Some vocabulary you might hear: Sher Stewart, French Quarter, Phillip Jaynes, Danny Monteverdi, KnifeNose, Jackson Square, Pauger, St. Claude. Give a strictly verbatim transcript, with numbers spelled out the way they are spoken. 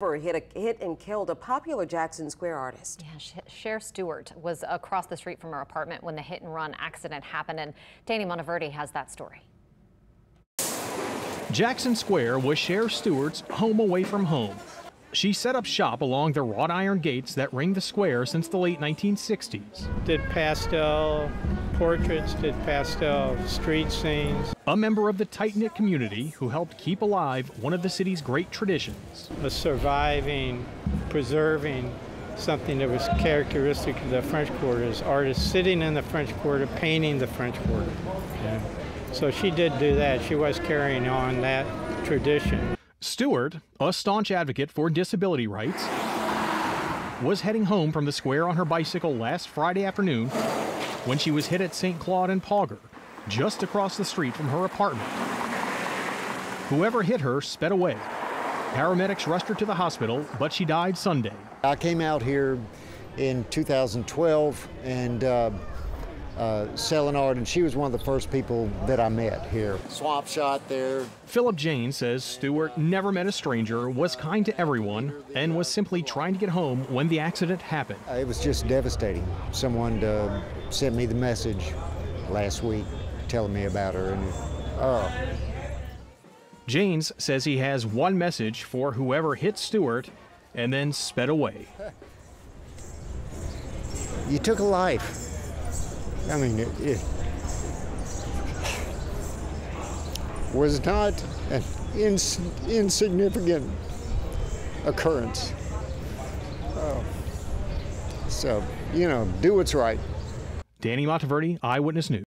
Hit, a, hit and killed a popular Jackson Square artist. Yeah, Sher Stewart was across the street from her apartment when the hit and run accident happened, and Danny Monteverdi has that story. Jackson Square was Sher Stewart's home away from home. She set up shop along the wrought iron gates that ring the square since the late nineteen sixties. Did pastel portraits, did pastel street scenes. A member of the tight-knit community who helped keep alive one of the city's great traditions. A surviving, preserving something that was characteristic of the French Quarter is artists sitting in the French Quarter, painting the French Quarter. Yeah. So she did do that. She was carrying on that tradition. Stewart, a staunch advocate for disability rights, was heading home from the square on her bicycle last Friday afternoon when she was hit at Saint Claude and Pauger, just across the street from her apartment. Whoever hit her sped away. Paramedics rushed her to the hospital, but she died Sunday. I came out here in two thousand twelve and uh, Uh, selling art, and she was one of the first people that I met here. Swap shot there. Phillip Jaynes says Stewart never met a stranger, was kind to everyone, and was simply trying to get home when the accident happened. It was just devastating. Someone uh, sent me the message last week telling me about her, and uh. Jaynes says he has one message for whoever hit Stewart and then sped away. You took a life. I mean, it, it was not an ins insignificant occurrence. Oh. So, you know, do what's right. Danny Monteverdi, Eyewitness News.